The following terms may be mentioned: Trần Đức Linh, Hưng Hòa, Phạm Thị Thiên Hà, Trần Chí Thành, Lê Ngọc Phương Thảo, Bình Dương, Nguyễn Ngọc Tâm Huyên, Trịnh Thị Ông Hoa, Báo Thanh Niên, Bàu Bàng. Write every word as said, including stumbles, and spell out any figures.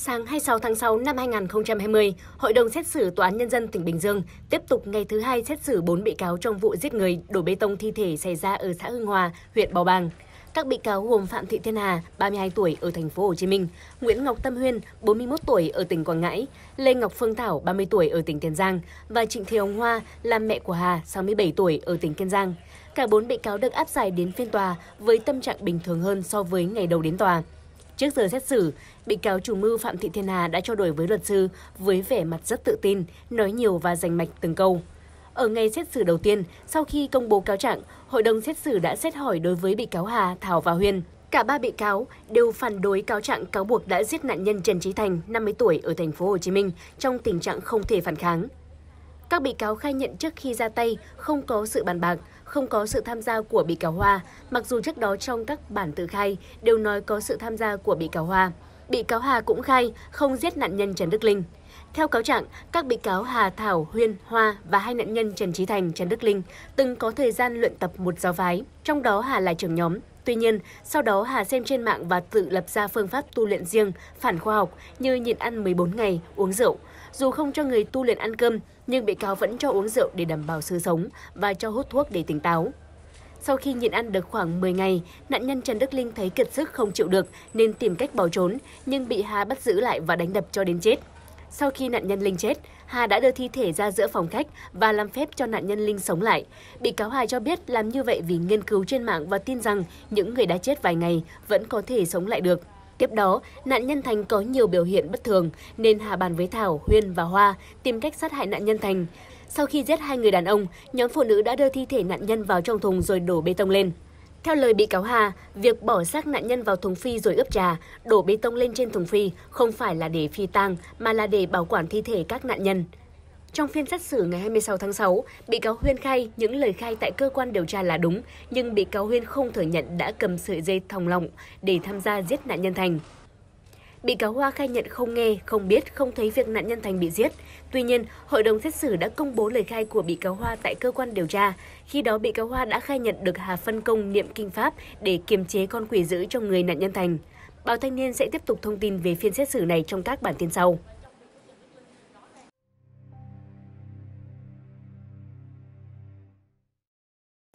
Sáng hai mươi sáu tháng sáu năm hai nghìn không trăm hai mươi, Hội đồng xét xử Tòa án Nhân dân tỉnh Bình Dương tiếp tục ngày thứ hai xét xử bốn bị cáo trong vụ giết người đổ bê tông thi thể xảy ra ở xã Hưng Hòa, huyện Bàu Bàng. Các bị cáo gồm Phạm Thị Thiên Hà, ba mươi hai tuổi ở thành phố Hồ Chí Minh, Nguyễn Ngọc Tâm Huyên, bốn mươi mốt tuổi ở tỉnh Quảng Ngãi, Lê Ngọc Phương Thảo, ba mươi tuổi ở tỉnh Tiền Giang và Trịnh Thị Ông Hoa là mẹ của Hà, sáu mươi bảy tuổi ở tỉnh Kiên Giang. Cả bốn bị cáo được áp giải đến phiên tòa với tâm trạng bình thường hơn so với ngày đầu đến tòa. Trước giờ xét xử, bị cáo chủ mưu Phạm Thị Thiên Hà đã trao đổi với luật sư với vẻ mặt rất tự tin, nói nhiều và rành mạch từng câu. Ở ngày xét xử đầu tiên, sau khi công bố cáo trạng, Hội đồng xét xử đã xét hỏi đối với bị cáo Hà, Thảo và Huyên. Cả ba bị cáo đều phản đối cáo trạng cáo buộc đã giết nạn nhân Trần Chí Thành, năm mươi tuổi ở thành phố Hồ Chí Minh trong tình trạng không thể phản kháng. Các bị cáo khai nhận trước khi ra tay không có sự bàn bạc, không có sự tham gia của bị cáo Hoa, mặc dù trước đó trong các bản tự khai đều nói có sự tham gia của bị cáo Hoa. Bị cáo Hà cũng khai không giết nạn nhân Trần Đức Linh. Theo cáo trạng, các bị cáo Hà, Thảo, Huyên, Hoa và hai nạn nhân Trần Chí Thành, Trần Đức Linh từng có thời gian luyện tập một giáo phái, trong đó Hà là trưởng nhóm. Tuy nhiên, sau đó Hà xem trên mạng và tự lập ra phương pháp tu luyện riêng, phản khoa học như nhịn ăn mười bốn ngày, uống rượu. Dù không cho người tu luyện ăn cơm, nhưng bị cáo vẫn cho uống rượu để đảm bảo sự sống và cho hút thuốc để tỉnh táo. Sau khi nhịn ăn được khoảng mười ngày, nạn nhân Trần Đức Linh thấy kiệt sức không chịu được nên tìm cách bỏ trốn, nhưng bị Hà bắt giữ lại và đánh đập cho đến chết. Sau khi nạn nhân Linh chết, Hà đã đưa thi thể ra giữa phòng khách và làm phép cho nạn nhân Linh sống lại. Bị cáo Hà cho biết làm như vậy vì nghiên cứu trên mạng và tin rằng những người đã chết vài ngày vẫn có thể sống lại được. Tiếp đó, nạn nhân Thành có nhiều biểu hiện bất thường nên Hà bàn với Thảo, Huyên và Hoa tìm cách sát hại nạn nhân Thành. Sau khi giết hai người đàn ông, nhóm phụ nữ đã đưa thi thể nạn nhân vào trong thùng rồi đổ bê tông lên. Theo lời bị cáo Hà, việc bỏ xác nạn nhân vào thùng phi rồi ướp trà, đổ bê tông lên trên thùng phi không phải là để phi tang mà là để bảo quản thi thể các nạn nhân. Trong phiên xét xử ngày hai mươi sáu tháng sáu, bị cáo Huyên khai những lời khai tại cơ quan điều tra là đúng, nhưng bị cáo Huyên không thừa nhận đã cầm sợi dây thòng lọng để tham gia giết nạn nhân Thành. Bị cáo Hoa khai nhận không nghe, không biết, không thấy việc nạn nhân Thành bị giết. Tuy nhiên, hội đồng xét xử đã công bố lời khai của bị cáo Hoa tại cơ quan điều tra. Khi đó, bị cáo Hoa đã khai nhận được Hà phân công niệm kinh pháp để kiềm chế con quỷ dữ trong người nạn nhân Thành. Báo Thanh Niên sẽ tiếp tục thông tin về phiên xét xử này trong các bản tin sau.